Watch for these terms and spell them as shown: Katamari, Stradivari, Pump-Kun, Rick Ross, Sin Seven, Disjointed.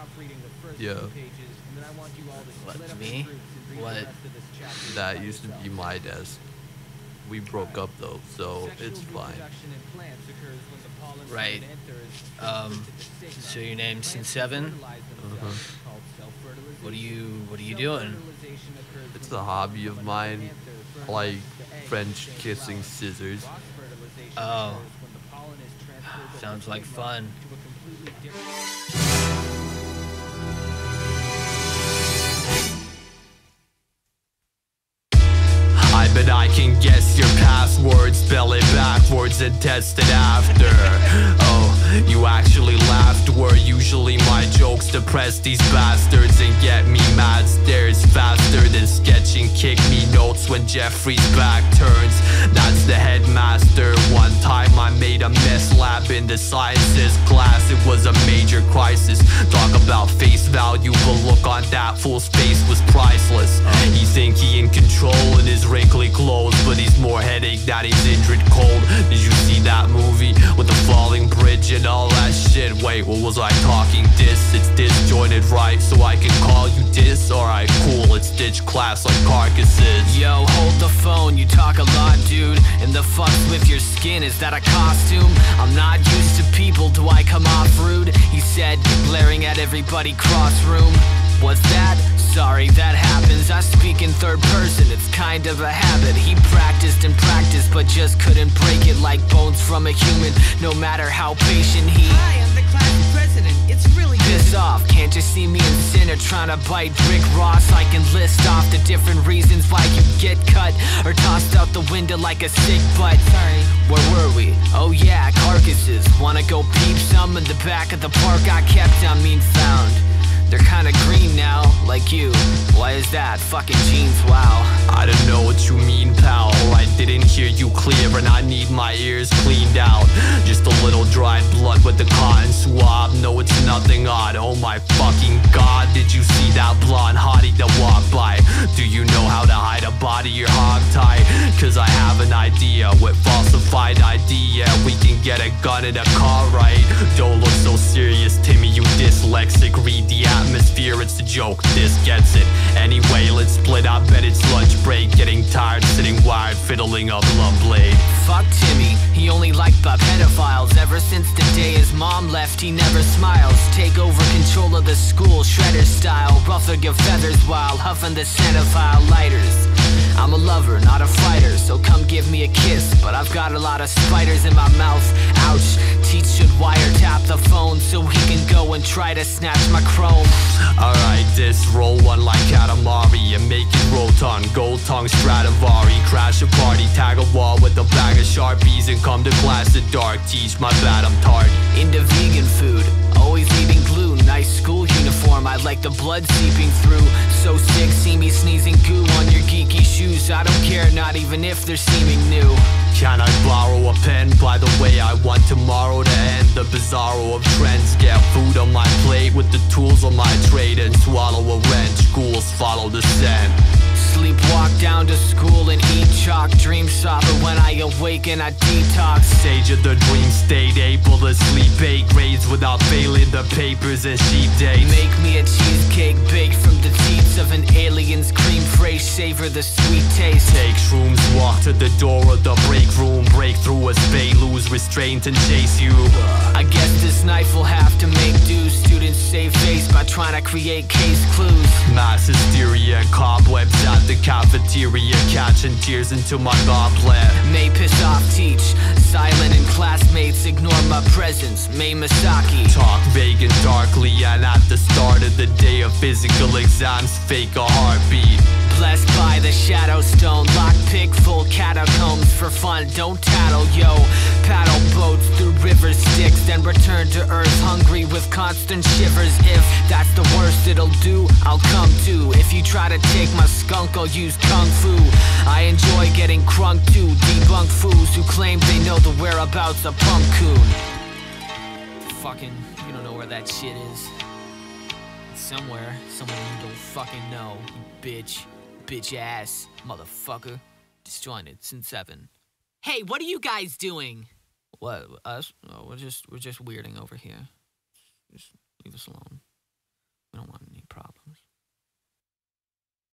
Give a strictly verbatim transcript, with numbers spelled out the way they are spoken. stop reading the first yeah. few pages, and then I want you all to split Let up me? And read what? The rest of this chapter. That used yourself. To be my desk. We broke right. up though, so Sexual it's fine. Right. Um. So your name's Sin Seven. Uh-huh. What are you What are you doing? It's a hobby of mine, like French kissing scissors. Oh. Sounds like fun. I bet I can guess your password, spell it backwards and test it after. Oh, you actually laughed, were usually my jokes depress these bastards and get me mad stares faster than sketching kick me notes when Jeffrey's back turns. That's the headmaster. One time I made a mess lab in the sciences class, it was a major crisis. Talk about face value, but look on that fool's face was priceless. He think he in control in his ring clothes, but he's more headache than he's injured cold. Did you see that movie with the falling bridge and all that shit? Wait, what was I talking? Dis, it's disjointed, right? So I can call you dis? Alright, cool, it's ditch class like carcasses. Yo, hold the phone, you talk a lot, dude. And the fuck's with your skin, is that a costume? I'm not used to people, do I come off rude? He said, glaring at everybody cross room. What's that? Sorry, that happens. I speak in third person, it's kind of a habit. He practiced and practiced, but just couldn't break it like bones from a human, no matter how patient he... Hi, I'm the class president, it's really... Piss off, can't you see me in Sinner trying to bite Rick Ross? I can list off the different reasons why you get cut or tossed out the window like a sick butt. Sorry. Where were we? Oh yeah, carcasses. Wanna go peep some in the back of the park I kept, I mean found. They're kinda green now, like you. Why is that? Fucking jeans, wow. I don't know what you mean, pal. I didn't hear you clear, and I need my ears cleaned out. Just a little dried blood with the cotton swab. No, it's nothing odd. Oh my fucking god, did you see that blonde hottie that walked by? Do you know how to hide a body or hogtie? Cause I have an idea with falsified I D. Yeah, we can get a gun in a car, right? Don't look so serious, Timmy, you dyslexic. Read the app. Atmosphere, it's a joke, this gets it. Anyway, let's split up, bet it's lunch break. Getting tired, sitting wired, fiddling up Lumblade. Fuck Timmy, he only liked by pedophiles. Ever since the day his mom left, he never smiles. Take over control of the school, shredder style. Ruffle your feathers while huffing the centophile lighters. I'm a lover, not a fighter, so come give me a kiss. But I've got a lot of spiders in my mouth, ouch. Teach should wiretap the phone so he can go and try to snatch my chrome. Alright, this roll one like Katamari and make it Roton, gold tongue Stradivari. Crash a party, tag a wall with a bag of Sharpies and come to class at dark. Teach my bad, I'm tardy. Into vegan food, always eating glue. Nice school uniform, I like the blood seeping through. So sick, see me sneezing goo on your geeky shoes. I don't care, not even if they're seeming new. Can I borrow a pen? By the way, I want tomorrow to end the bizarro of trends. Get food on my plate with the tools on my trade and swallow a wrench. Schools follow the scent. Sleepwalk down to school and eat chalk. Dream shopper when I awaken, I detox. Stage of the dream state, able to sleep eight grades without failing the papers and sheet dates. Make me a cheesecake baked from the teats of an alien's cream phrase. Savor the sweet taste. Take shrooms, walk to the door of the break room. Break through a spade, lose restraint and chase you. I guess this knife will have to make do. Students save face by trying to create case clues. Mass hysteria, cobwebs at the cafeteria, catching tears into my goblet. May piss off teach, silent and classmates ignore my presence. May Misaki talk vague and darkly, and at the start of the day of physical exams, fake a heartbeat. Blessed by the shadow stone, lockpick full catacombs for fun. Don't tattle, yo. Paddle boats through river sticks, then return to earth hungry with constant shivers. If that's the worst it'll do, I'll come to. If you try to take my skunk, I'll use kung fu. I enjoy getting crunk too. Debunk fools who claim they know the whereabouts of Pump-Kun. Fucking, you don't know where that shit is. It's somewhere, someone you don't fucking know, you bitch. Bitch ass, motherfucker. Disjointed, Sin Seven. Hey, what are you guys doing? What, us? Oh, we're just, we're just weirding over here. Just leave us alone.